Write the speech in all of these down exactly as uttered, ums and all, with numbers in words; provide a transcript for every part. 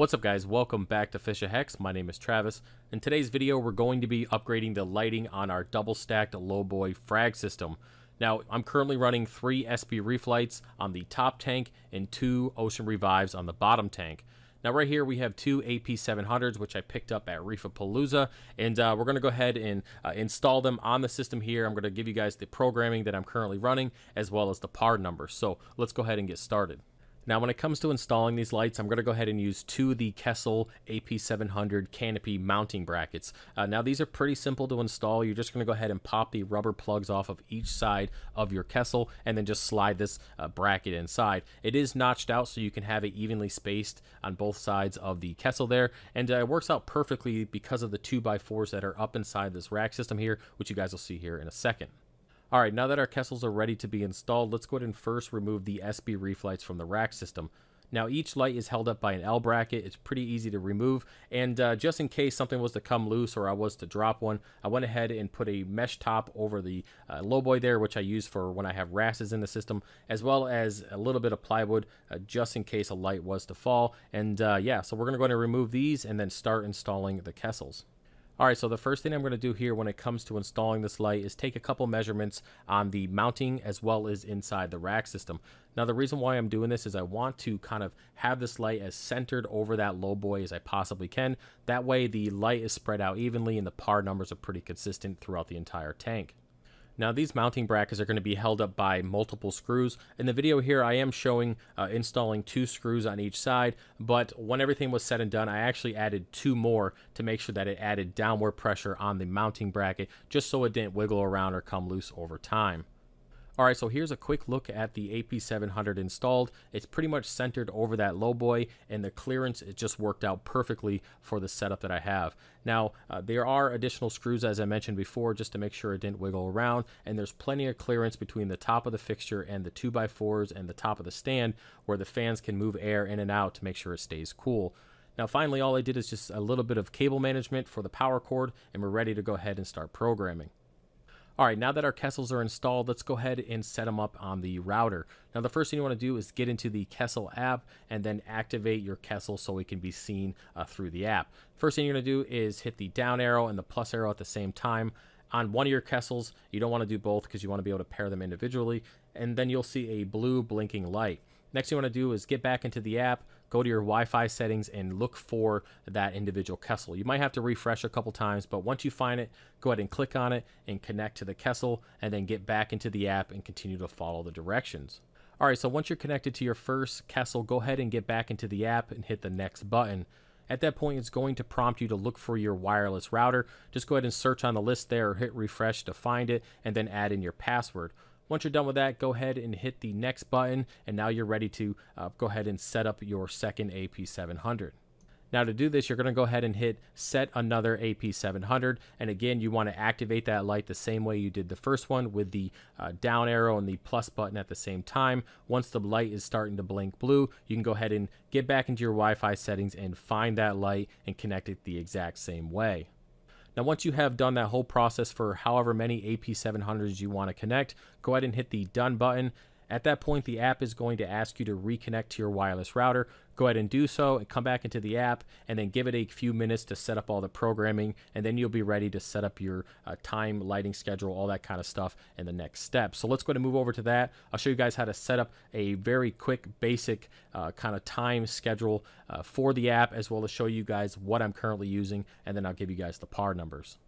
What's up guys, welcome back to Fish of Hex. My name is Travis. In today's video we're going to be upgrading the lighting on our double stacked lowboy frag system. Now I'm currently running three S B Reef Lights on the top tank and two Ocean Revives on the bottom tank. Now right here we have two A P seven hundreds which I picked up at Reefapalooza, and uh, we're going to go ahead and uh, install them on the system here. I'm going to give you guys the programming that I'm currently running as well as the P A R number. So let's go ahead and get started. Now when it comes to installing these lights, I'm going to go ahead and use two of the Kessil A P seven hundred canopy mounting brackets. Uh, now these are pretty simple to install. You're just going to go ahead and pop the rubber plugs off of each side of your Kessil and then just slide this uh, bracket inside. It is notched out so you can have it evenly spaced on both sides of the Kessil there, and uh, it works out perfectly because of the two by fours that are up inside this rack system here, which you guys will see here in a second. Alright, now that our Kessils are ready to be installed, let's go ahead and first remove the S B Reef Lights from the rack system. Now each light is held up by an L bracket. It's pretty easy to remove, and uh, just in case something was to come loose or I was to drop one, I went ahead and put a mesh top over the uh, lowboy there, which I use for when I have rasses in the system, as well as a little bit of plywood uh, just in case a light was to fall. And uh, yeah, so we're going to go ahead and remove these and then start installing the Kessils. Alright, so the first thing I'm going to do here when it comes to installing this light is take a couple measurements on the mounting as well as inside the rack system. Now the reason why I'm doing this is I want to kind of have this light as centered over that low boy as I possibly can. That way the light is spread out evenly and the P A R numbers are pretty consistent throughout the entire tank. Now these mounting brackets are going to be held up by multiple screws. In the video here I am showing uh, installing two screws on each side, but when everything was said and done I actually added two more to make sure that it added downward pressure on the mounting bracket just so it didn't wiggle around or come loose over time. Alright, so here's a quick look at the A P seven hundred installed. It's pretty much centered over that lowboy, and the clearance, it just worked out perfectly for the setup that I have. Now, uh, there are additional screws, as I mentioned before, just to make sure it didn't wiggle around, and there's plenty of clearance between the top of the fixture and the two by fours and the top of the stand where the fans can move air in and out to make sure it stays cool. Now finally, all I did is just a little bit of cable management for the power cord, and we're ready to go ahead and start programming. Alright, now that our Kessils are installed, let's go ahead and set them up on the router. Now the first thing you want to do is get into the Kessil app and then activate your Kessil so it can be seen uh, through the app. First thing you're going to do is hit the down arrow and the plus arrow at the same time. On one of your Kessils, you don't want to do both because you want to be able to pair them individually, and then you'll see a blue blinking light. Next thing you want to do is get back into the app, go to your Wi-Fi settings, and look for that individual Kessil. You might have to refresh a couple times, but once you find it, go ahead and click on it and connect to the Kessil, and then get back into the app and continue to follow the directions. Alright, so once you're connected to your first Kessil, go ahead and get back into the app and hit the next button. At that point, it's going to prompt you to look for your wireless router. Just go ahead and search on the list there, or hit refresh to find it, and then add in your password. Once you're done with that, go ahead and hit the next button, and now you're ready to uh, go ahead and set up your second A P seven hundred. Now to do this, you're going to go ahead and hit set another A P seven hundred, and again, you want to activate that light the same way you did the first one with the uh, down arrow and the plus button at the same time. Once the light is starting to blink blue, you can go ahead and get back into your Wi-Fi settings and find that light and connect it the exact same way. Now once you have done that whole process for however many A P seven hundreds you want to connect, go ahead and hit the done button. At that point the app is going to ask you to reconnect to your wireless router. Go ahead and do so and come back into the app and then give it a few minutes to set up all the programming, and then you'll be ready to set up your uh, time, lighting schedule, all that kind of stuff in the next step. So let's go ahead and move over to that. I'll show you guys how to set up a very quick basic uh, kind of time schedule uh, for the app, as well as show you guys what I'm currently using, and then I'll give you guys the P A R numbers.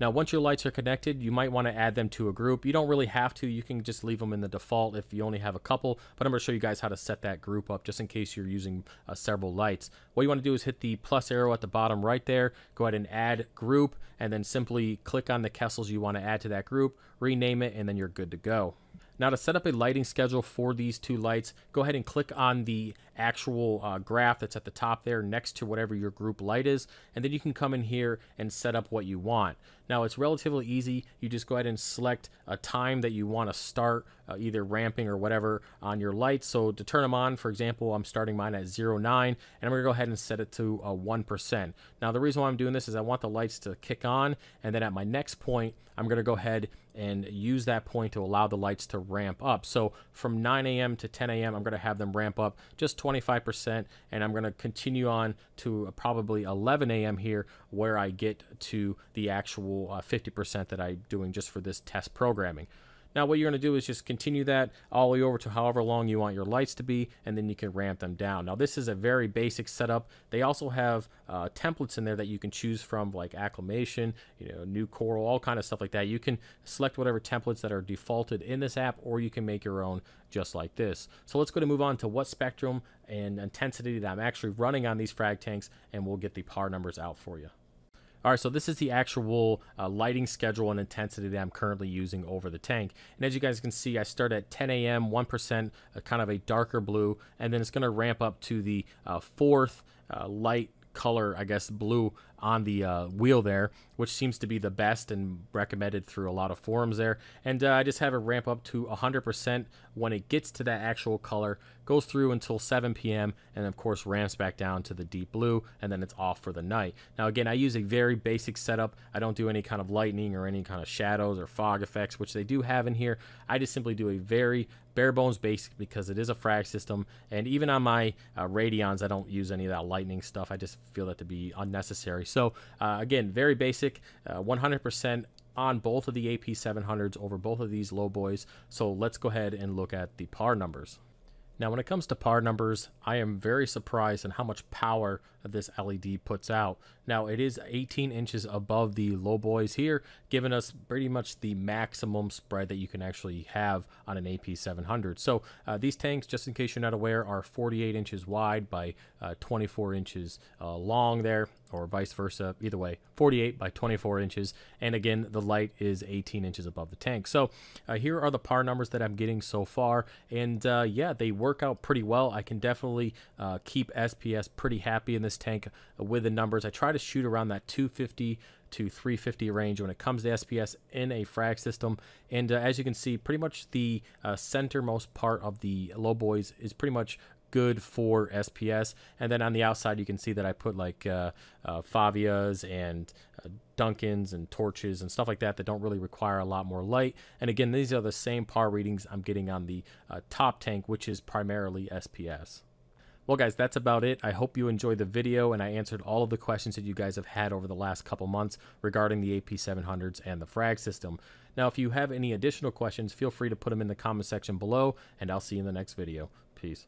Now once your lights are connected, you might want to add them to a group. You don't really have to, you can just leave them in the default if you only have a couple, but I'm going to show you guys how to set that group up just in case you're using uh, several lights. What you want to do is hit the plus arrow at the bottom right there, go ahead and add group, and then simply click on the Kessils you want to add to that group, rename it, and then you're good to go. Now to set up a lighting schedule for these two lights, go ahead and click on the actual uh, graph that's at the top there next to whatever your group light is, and then you can come in here and set up what you want. Now it's relatively easy, you just go ahead and select a time that you want to start uh, either ramping or whatever on your lights. So to turn them on, for example, I'm starting mine at zero nine, and I'm going to go ahead and set it to uh, one percent. Now the reason why I'm doing this is I want the lights to kick on, and then at my next point I'm going to go ahead and use that point to allow the lights to ramp up. So from nine A M to ten A M I'm going to have them ramp up just twenty-five percent, and I'm going to continue on to probably eleven A M here where I get to the actual uh, fifty percent that I'm doing just for this test programming. Now what you're going to do is just continue that all the way over to however long you want your lights to be, and then you can ramp them down. Now this is a very basic setup. They also have uh, templates in there that you can choose from, like acclimation, you know, new coral, all kind of stuff like that. You can select whatever templates that are defaulted in this app, or you can make your own just like this. So let's go to move on to what spectrum and intensity that I'm actually running on these frag tanks, and we'll get the par numbers out for you. All right, so this is the actual uh, lighting schedule and intensity that I'm currently using over the tank. And as you guys can see, I start at ten A M, one percent, uh, kind of a darker blue, and then it's gonna ramp up to the uh, fourth uh, light color, I guess, blue on the uh, wheel there, which seems to be the best and recommended through a lot of forums there. And uh, I just have it ramp up to one hundred percent when it gets to that actual color, goes through until seven P M, and of course ramps back down to the deep blue, and then it's off for the night. Now again, I use a very basic setup. I don't do any kind of lightning or any kind of shadows or fog effects, which they do have in here. I just simply do a very bare bones basic because it is a frag system, and even on my uh, Radions, I don't use any of that lightning stuff. I just feel that to be unnecessary. So uh, again, very basic, uh, one hundred percent on both of the A P seven hundreds over both of these low boys. So let's go ahead and look at the par numbers. Now when it comes to par numbers, I am very surprised at how much power this L E D puts out. Now it is eighteen inches above the low boys here, giving us pretty much the maximum spread that you can actually have on an A P seven hundred. So uh, these tanks, just in case you're not aware, are forty-eight inches wide by uh, twenty-four inches uh, long there, or vice versa. Either way, forty-eight by twenty-four inches, and again the light is eighteen inches above the tank. So uh, here are the par numbers that I'm getting so far, and uh, yeah, they work out pretty well. I can definitely uh, keep S P S pretty happy in this tank with the numbers. I try to shoot around that two fifty to three fifty range when it comes to S P S in a frag system, and uh, as you can see, pretty much the uh, centermost part of the low boys is pretty much good for S P S, and then on the outside you can see that I put like uh, uh, Favias and uh, Duncans and torches and stuff like that that don't really require a lot more light. And again, these are the same par readings I'm getting on the uh, top tank, which is primarily S P S. Well guys, that's about it. I hope you enjoyed the video and I answered all of the questions that you guys have had over the last couple months regarding the A P seven hundreds and the frag system. Now if you have any additional questions, feel free to put them in the comment section below, and I'll see you in the next video. Peace.